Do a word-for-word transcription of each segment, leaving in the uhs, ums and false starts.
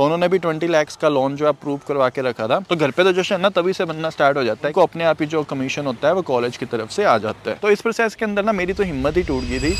तो उन्होंने भी ट्वेंटी लैक्स का लोन जो अप्रूव करवा के रखा था। तो घर पे तो जश्न ना तभी से बनना स्टार्ट हो जाता है, को अपने आप ही जो कमीशन होता है वो कॉलेज की तरफ से आ जाता है। तो इस प्रोसेस के अंदर ना मेरी तो हिम्मत ही टूट गई थी।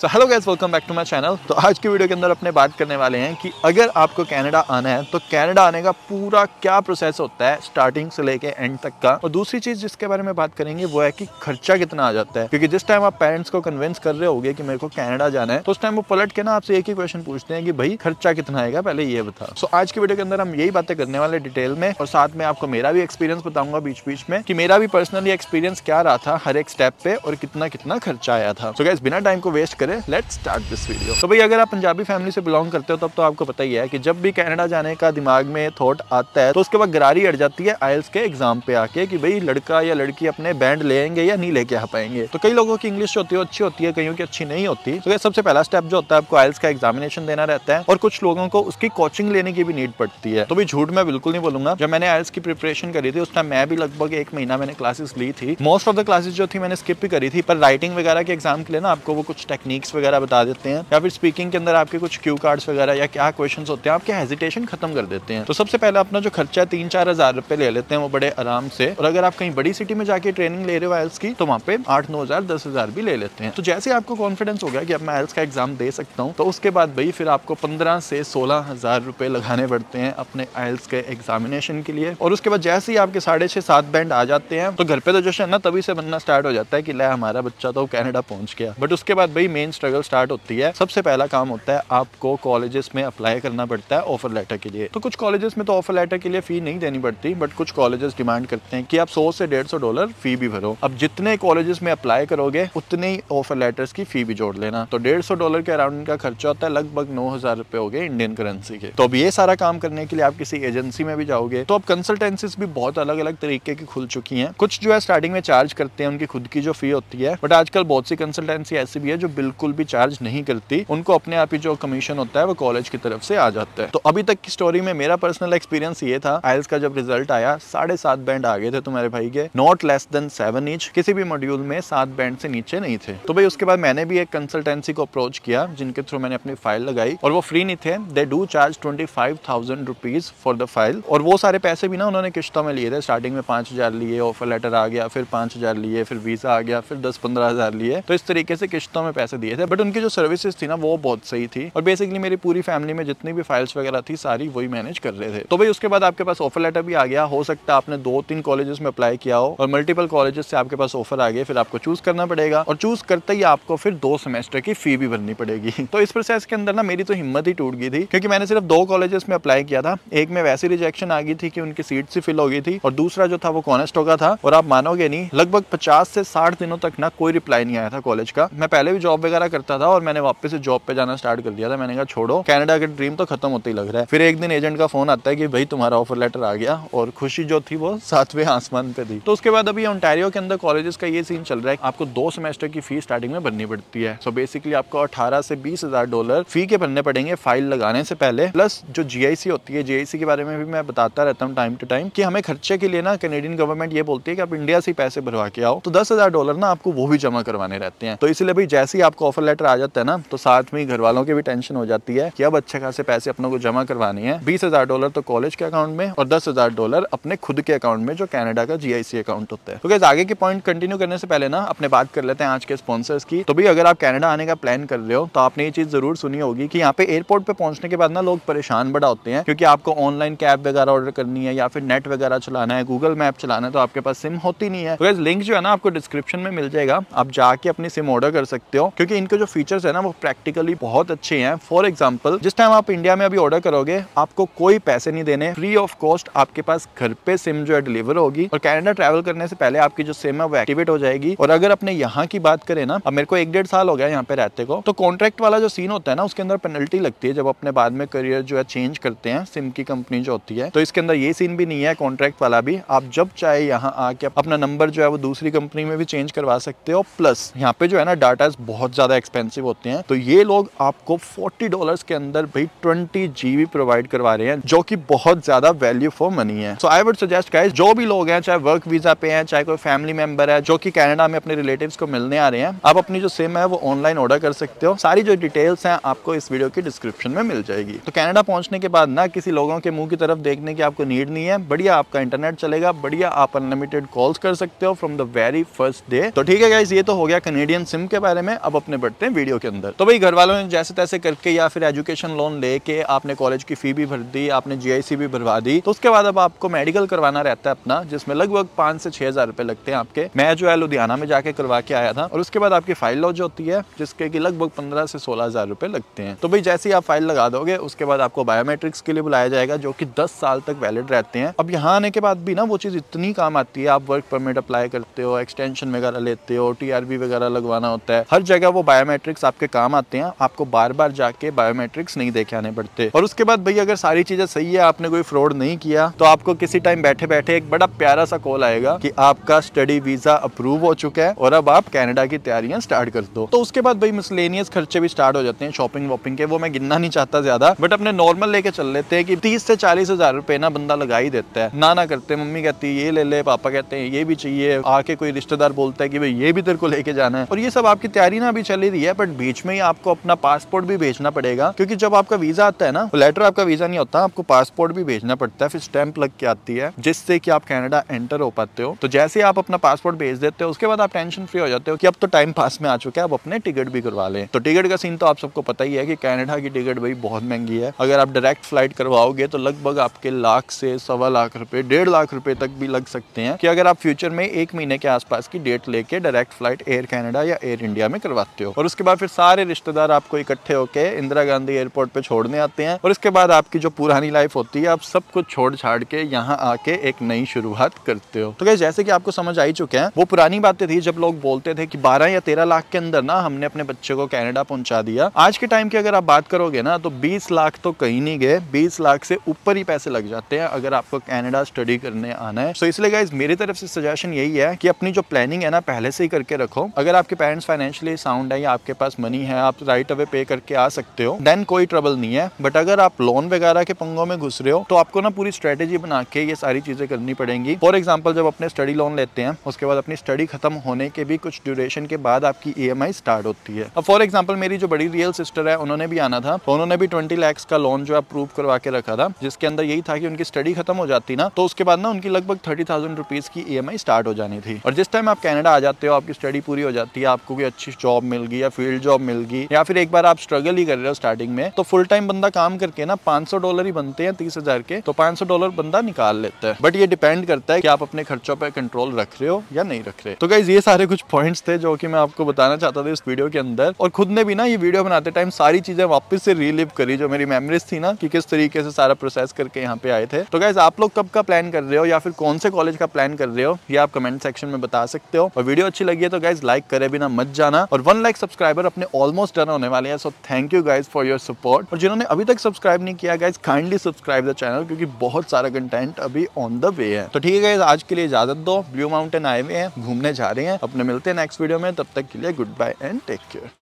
So hello guys, welcome back to my channel. तो आज की वीडियो के अंदर अपने बात करने वाले हैं कि अगर आपको कनाडा आना है तो कनाडा आने का पूरा क्या प्रोसेस होता है स्टार्टिंग से लेके एंड तक का। और दूसरी चीज जिसके बारे में बात करेंगे वो है कि खर्चा कितना आ जाता है, क्योंकि जिस टाइम आप पेरेंट्स को कन्विंस कर रहे होगे कि मेरे को कनाडा जाना है तो उस टाइम वो पलट के ना आपसे एक ही क्वेश्चन पूछते हैं कि भाई खर्चा कितना आएगा, पहले ये बता। सो आज की वीडियो के अंदर हम यही बातें करने वाले डिटेल में, और साथ में आपको मेरा भी एक्सपीरियंस बताऊंगा बीच बीच में कि मेरा भी पर्सनली एक्सपीरियंस क्या रहा था हर एक स्टेप पे और कितना कितना खर्चा आया था। सो गाइस बिना टाइम को वेस्ट करें, लेट्स स्टार्ट दिस वीडियो। तो भाई अगर आप पंजाबी फैमिली से बिलोंग करते हो तब तो आपको पता ही है कि जब भी कनाडा जाने का दिमाग में थॉट आता है तो उसके बाद गरारी अड़ जाती है आइल्स के एग्जाम पे आके कि भाई लड़का या लड़की अपने बैंड लेंगे या नहीं लेके आ पाएंगे। तो कई लोगों की इंग्लिश होती है अच्छी होती है, कईयों की अच्छी नहीं होती। तो सबसे पहला स्टेप जो होता है आपको आइल्स का एग्जामिनेशन देना रहता है और कुछ लोगों को उसकी कोचिंग लेने की भी नीड पड़ती है। तो भी झूठ मैं बिल्कुल नहीं बोलूंगा, जब मैंने आइल्स की प्रिपरेशन करी थी उस टाइम मैं भी लगभग एक महीना मैंने क्लासेस ली थी। मोस्ट ऑफ द क्लासेस जो थी मैंने स्किप ही करी थी, पर राइटिंग वगैरह के एग्जाम के लिए ना आपको वो कुछ टेक्निक्स वगैरह बता देते हैं या फिर स्पीकिंग के अंदर आपके कुछ क्यू कार्ड्स वगैरह या क्या क्वेश्चंस होते हैं आपके हेजिटेशन खत्म कर देते हैं। तो सबसे पहले अपना जो खर्चा है तीन चार हजार रुपए ले लेते हैं वो बड़े आराम से। और अगर आप कहीं बड़ी सिटी में जाके ट्रेनिंग ले रहे हो आइल्स की तो वहाँ पे आठ नौ हजार दस हजार भी ले लेते हैं। तो जैसे आपको कॉन्फिडेंस हो गया कि अब मैं आइल्स का एग्जाम दे सकता हूँ तो उसके बाद भाई फिर आपको पंद्रह से सोलह हजार रुपए लगाने पड़ते हैं अपने आइल्स के एग्जामिनेशन के लिए। और उसके बाद जैसे ही आपके साढ़े छह सात बैंड आ जाते हैं तो घर पे तो जश्न ना तभी से बनना स्टार्ट हो जाता है कि ले हमारा बच्चा तो कनाडा पहुंच गया। बट उसके बाद भाई मेन स्ट्रगल स्टार्ट होती है। सबसे पहला काम होता है आपको कॉलेजेस में अप्लाई करना पड़ता है ऑफर लेटर के लिए। तो कुछ कॉलेजेस में तो ऑफर लेटर के लिए फी नहीं देनी पड़ती, बट कुछ कॉलेजेस डिमांड करते हैं कि आप सौ से डेढ़ सौ डॉलर फी भी भरो। अब जितने कॉलेजेस में अप्लाई करोगे उतने ही ऑफर लेटर्स की फी भी जोड़ लेना। तो डेढ़ सौ डॉलर के अराउंड इनका खर्चा होता है, लगभग नौ हजार रुपए हो गए इंडियन करेंसी के। तो अब ये सारा काम करने के लिए आप किसी एजेंसी में भी जाओगे तो अब कंसल्टेंसीज भी बहुत अलग अलग तरीके की खुल चुकी है। कुछ जो है स्टार्टिंग में चार्ज करते हैं, उनकी खुद की जो फी होती है, बट आजकल बहुत सी कंसल्टेंसी ऐसी भी है जो बिल्कुल भी चार्ज नहीं करती, उनको अपने आप ही जो कमीशन होता है वो कॉलेज की तरफ से आ जाता है। तो अभी तक की स्टोरी में मेरा पर्सनल एक्सपीरियंस ये था, आइल्स का जब रिजल्ट आया साढ़े सात बैंड आ गए थे तुम्हारे भाई के, not less than seven inch, किसी भी मॉड्यूल में सात बैंड से नीचे नहीं थे। तो भाई उसके बाद मैंने भी एक कंसल्टेंसी को अप्रोच किया जिनके थ्रू मैंने अपनी फाइल लगाई और वो फ्री नहीं थे, they do charge twenty five thousand rupees for the file. और वो सारे पैसे भी ना उन्होंने किश्तों में लिए थे, स्टार्टिंग में पांच हजार लिए, ऑफर लेटर आ गया, फिर पांच हजार लिए, फिर वीजा आ गया, फिर दस पंद्रह हजार लिए, तो इस तरीके से किश्तों में पैसे दिए थे। बट उनकी जो सर्विसेज थी ना वो बहुत सही थी और बेसिकली मेरी पूरी फैमिली में जितनी भी फाइल्स वगैरह थी सारी वही मैनेज कर रहे थे। तो भाई उसके बाद आपके पास ऑफर लेटर भी आ गया, हो सकता है आपने दो तीन कॉलेजेस में अप्लाई किया हो और मल्टीपल कॉलेजेस से आपके पास ऑफर आ गए, फिर आपको चूज करना पड़ेगा और चूज करते ही आपको फिर दो सेमेस्टर की फी भी भरनी पड़ेगी। तो इस प्रोसेस के अंदर ना मेरी तो हिम्मत ही टूट गई थी, क्योंकि मैंने सिर्फ दो कॉलेजेस में अप्लाई किया था, एक में वैसी रिजेक्शन आ गई थी कि उनकी सीट सी फिल हो गई थी और दूसरा जो था वो कॉनेस्टो का था। और आप मानोगे नहीं, लगभग पचास से साठ दिनों तक ना कोई रिप्लाई नहीं आया था कॉलेज का। मैं पहले भी जॉब वगैरह करता था और मैंने वापस से जॉब पे जाना स्टार्ट कर दिया था, मैंने कहा छोड़ो कनाडा का ड्रीम तो खत्म होते ही लग रहा है। फिर एक दिन एजेंट का फोन आता है कि भाई तुम्हारा ऑफर लेटर आ गया, और खुशी जो थी वो सातवें आसमान पे थी। तो उसके बाद अभी ओंटारियो के अंदर कॉलेजेस का ये सीन चल रहा है, आपको दो सेमेस्टर की फी स्टार्टिंग में भरनी पड़ती है। सो बेसिकली आपको अठारह से बीस हजार डॉलर फी के भरने पड़ेंगे फाइल लगाने से पहले, प्लस जो जी आई सी होती है, जी आई सी के बारे में भी मैं बताता रहता हूँ टाइम टू टाइम कि हमें खर्चे के लिए ना कैनेडियन गवर्नमेंट ये बोलती है कि आप इंडिया से पैसे भरवा के आओ। तो दस हजार डॉलर ना आपको वो भी जमा करवाने रहते हैं। तो इसलिए भाई जैसे ही आपको ऑफर लेटर आ जाता है ना तो साथ में घर वालों की भी टेंशन हो जाती है कि अब अच्छे खासे पैसे अपनों को जमा करवाने हैं। बीस हजार डॉलर तो कॉलेज के अकाउंट में और दस हजार डॉलर अपने खुद के अकाउंट में जो कनाडा का जीआईसी अकाउंट होता है। तो गाइस आगे के पॉइंट कंटिन्यू करने से पहले ना अपने बात कर लेते हैं आज के स्पॉन्सर्स की। तो भाई अगर आप कनाडा आने का प्लान कर रहे हो तो आपने ये चीज जरूर सुनी होगी कि यहाँ पे एयरपोर्ट पे पहुंचने के बाद ना लोग परेशान बड़ा होते हैं, क्योंकि आपको ऑनलाइन कैब वगैरह ऑर्डर करनी है या फिर नेट वगैरह चलाना है, गूगल मैप चलाना है, तो आपके पास सिम होती नहीं है। तो गाइस लिंक जो है ना आपको डिस्क्रिप्शन में मिल जाएगा, आप जाके अपनी सिम ऑर्डर कर सकते हो, क्योंकि इनके जो फीचर्स है ना वो प्रैक्टिकली बहुत अच्छे हैं। फॉर एग्जाम्पल जिस टाइम आप इंडिया में अभी ऑर्डर करोगे आपको कोई पैसे नहीं देने, फ्री ऑफ कॉस्ट आपके पास घर पे सिम जो है डिलीवर होगी और कनाडा ट्रैवल करने से पहले आपकी जो सिम है वो एक्टिवेट हो जाएगी। और अगर अपने यहाँ की बात करें ना, अब मेरे को एक डेढ़ साल हो गया यहाँ पे रहते को, तो कॉन्ट्रैक्ट वाला जो सीन होता है ना उसके अंदर पेनल्टी लगती है जब अपने बाद में करियर जो है चेंज करते हैं सिम की कंपनी जो होती है। तो इसके अंदर ये सीन भी नहीं है कॉन्ट्रैक्ट वाला भी, आप जब चाहे यहाँ आके अपना नंबर जो है वो दूसरी कंपनी में भी चेंज करवा सकते हो। प्लस यहाँ पे जो है ना डाटा बहुत ज़्यादा एक्सपेंसिव होते हैं, तो ये लोग आपको फोर्टी डॉलर्स के अंदर भाई ट्वेंटी जी बी प्रोवाइड करवा रहे हैं, जो कि बहुत ज़्यादा वैल्यू फॉर मनी है। So I would suggest guys, जो भी लोग हैं, चाहे वर्क वीज़ा पे हैं, चाहे कोई फैमिली मेम्बर है जो कि कनाडा में अपने रिलेटिव्स को मिलने आ रहे हैं, आप अपनी जो सिम है वो ऑनलाइन ऑर्डर कर सकते हो। सारी जो डिटेल्स हैं आपको इस वीडियो की डिस्क्रिप्शन में मिल जाएगी। तो कनाडा पहुंचने के बाद ना किसी लोगों के मुंह की तरफ देखने की आपको नीड नहीं है, बढ़िया आपका इंटरनेट चलेगा, बढ़िया आप अनलिमिटेड कॉल्स कर सकते हो from the very first day. तो ठीक है गाइस, ये तो हो गया कनेडियन सिम के बारे में। अब अपने बढ़ते हैं वीडियो के अंदर। तो भाई घर वालों ने जैसे तैसे करके या फिर एजुकेशन लोन लेके आपने कॉलेज की फी भी भर दी, आपने जी आई सी भी भरवा दी, तो उसके बाद अब आपको मेडिकल करवाना रहता है अपना, जिसमें लगभग पाँच से छह हजार रुपए लगते हैं आपके। मैं जो है लुधियाना में जाके करवा के आया था, और उसके बाद आपकी फाइल लॉज होती है जिसके की लगभग पंद्रह से सोलह हजार रुपए लगते हैं। तो भाई जैसे ही आप फाइल लगा दोगे उसके बाद आपको बायोमेट्रिक्स के लिए बुलाया जाएगा, जो कि दस साल तक वैलिड रहते हैं। अब यहाँ आने के बाद भी ना वो चीज इतनी काम आती है, आप वर्क परमिट अप्लाई करते हो, एक्सटेंशन वगैरह लेते हो, टीआरबी वगैरह लगवाना होता है, हर जगह वो बायोमेट्रिक्स आपके काम आते हैं, आपको बार बार जाके बायोमेट्रिक्स नहीं देखे आने पड़ते। और उसके बाद भाई अगर सारी चीजें सही है, आपने कोई फ्रॉड नहीं किया, तो आपको किसी टाइम बैठे बैठे एक बड़ा प्यारा सा कॉल आएगा कि आपका स्टडी वीजा अप्रूव हो चुका है और अब आप कनाडा की तैयारियां स्टार्ट कर दो। तो उसके बाद भाई मिसलेनियस खर्चे भी स्टार्ट हो जाते हैं, शॉपिंग वॉपिंग के, वो मैं गिनना नहीं चाहता ज्यादा, बट अपने नॉर्मल लेके चल लेते हैं कि तीस से चालीस हजार रुपए ना बंदा लगा ही देता है। ना ना करते, मम्मी कहती है ये ले ले, पापा कहते हैं ये भी चाहिए, आके कोई रिश्तेदार बोलता है कि भाई ये भी तेरे को लेके जाना है। और ये सब आपकी तैयारी ना अभी चली रही है, बट बीच में ही आपको अपना पासपोर्ट भी भेजना पड़ेगा, क्योंकि जब आपका वीजा आता है ना, लेटर आपका वीजा नहीं होता, आपको पासपोर्ट भी भेजना पड़ता है, फिर स्टैंप लग के आती है जिससे कि आप कनाडा एंटर हो पाते हो। तो जैसे आप अपना पासपोर्ट भेज देते हो उसके बाद आप टेंशन फ्री हो जाते हो कि अब तो टाइम पास में आ चुका है, अब अपने टिकट भी करवा लें। तो टिकट का सीन तो आप सबको पता ही है कि कनाडा की टिकट भाई बहुत महंगी है। अगर आप डायरेक्ट फ्लाइट करवाओगे तो लगभग आपके लाख से सवा लाख रुपए, डेढ़ लाख रुपए तक भी लग सकते हैं, कि अगर आप फ्यूचर में एक महीने के आसपास की डेट लेके डायरेक्ट फ्लाइट एयर कनाडा या एयर इंडिया में करवाते हो। और उसके बाद फिर सारे रिश्तेदार आपको इकट्ठे होके इंदिरा गांधी एयरपोर्ट पे छोड़ने आते हैं, और इसके बाद आपकी जो पुरानी लाइफ होती है आप सब कुछ छोड़ छाड़ के यहाँ आके एक नई शुरुआत करते हो। तो जैसे कि आपको समझ आई चुके हैं, वो पुरानी बातें थी जब लोग बोलते थे कि बारह या तेरह लाख के अंदर ना हमने अपने बच्चे को कनाडा पहुंचा दिया। आज के टाइम की अगर आप बात करोगे ना तो बीस लाख तो कहीं नहीं गए, बीस लाख से ऊपर ही पैसे लग जाते हैं अगर आपको कनाडा स्टडी करने आना है। सो इसलिए गाइस मेरी तरफ से सजेशन यही है कि अपनी जो प्लानिंग है ना पहले से ही करके रखो। अगर आपके पेरेंट्स फाइनेंशियली साउंड है या आपके पास मनी है, आप राइट अवे पे करके आ सकते हो, देन कोई ट्रबल नहीं है। बट अगर आप लोन वगैरह के पंगों में घुस रहे हो तो आपको ना पूरी स्ट्रेटेजी बना के ये सारी चीजें करनी पड़ेंगी। फॉर एग्जाम्पल, जब अपने स्टडी लोन लेते हैं उसके बाद अपनी स्टडी खत्म होने के भी कुछ ड्यूरेशन के बाद आपकी ई एम आई स्टार्ट होती है। अब फॉर एग्जाम्पल मेरी जो बड़ी रियल सिस्टर है उन्होंने भी आना था, तो उन्होंने भी ट्वेंटी लैक्स का लोन जो अप्रूव करवा के रखा था, जिसके अंदर यही था कि उनकी स्टडी खत्म हो जाती ना तो उसके बाद ना उनकी लगभग थर्टी थाउजेंड रुपीज की ई एम आई स्टार्ट हो जानी थी। और जिस टाइम आप कनाडा आ जाते हो, आपकी स्टडी पूरी हो जाती है, आपको कोई अच्छी जॉब मिल गई या फील्ड जॉब मिल गई, या फिर एक बार आप स्ट्रगल ही कर रहे हो स्टार्टिंग में, तो फुल टाइम बंदा काम करके ना पांच सौ डॉलर ही बनते हैं तीस हजार के, तो पांच सौ डॉलर बंदा निकाल लेता है। बट ये डिपेंड करता है कि आप अपने खर्चों पर कंट्रोल रख रहे हो या नहीं रख रहे। तो गाइस ये सारे कुछ पॉइंट्स थे जो कि मैं आपको बताना चाहता था इस वीडियो के अंदर। और खुद ने भी ना ये वीडियो बनाते टाइम सारी चीजें वापस से रीलिव करी, जो मेरी मेमोरीज थी ना कि किस तरीके से सारा प्रोसेस करके यहाँ पे आए थे। तो गाइस आप लोग कब का प्लान कर रहे हो या फिर कौन से कॉलेज का प्लान कर रहे हो, ये आप कमेंट सेक्शन में बता सकते हो। और वीडियो अच्छी लगी है तो गाइस लाइक करे बिना मत जाना, और वन लाइक सब्सक्राइबर अपने ऑलमोस्ट डन होने वाले हैं। So thank you guys for your support. और जिन्होंने अभी तक सब्सक्राइब नहीं किया guys kindly subscribe the channel, क्योंकि बहुत सारा कंटेंट अभी ऑन द वे है। तो ठीक है गाइज, आज के लिए इजाजत दो। ब्लू माउंटेन आए हुए हैं, घूमने जा रहे हैं, अपने मिलते हैं नेक्स्ट वीडियो में, तब तक के लिए good bye and take care.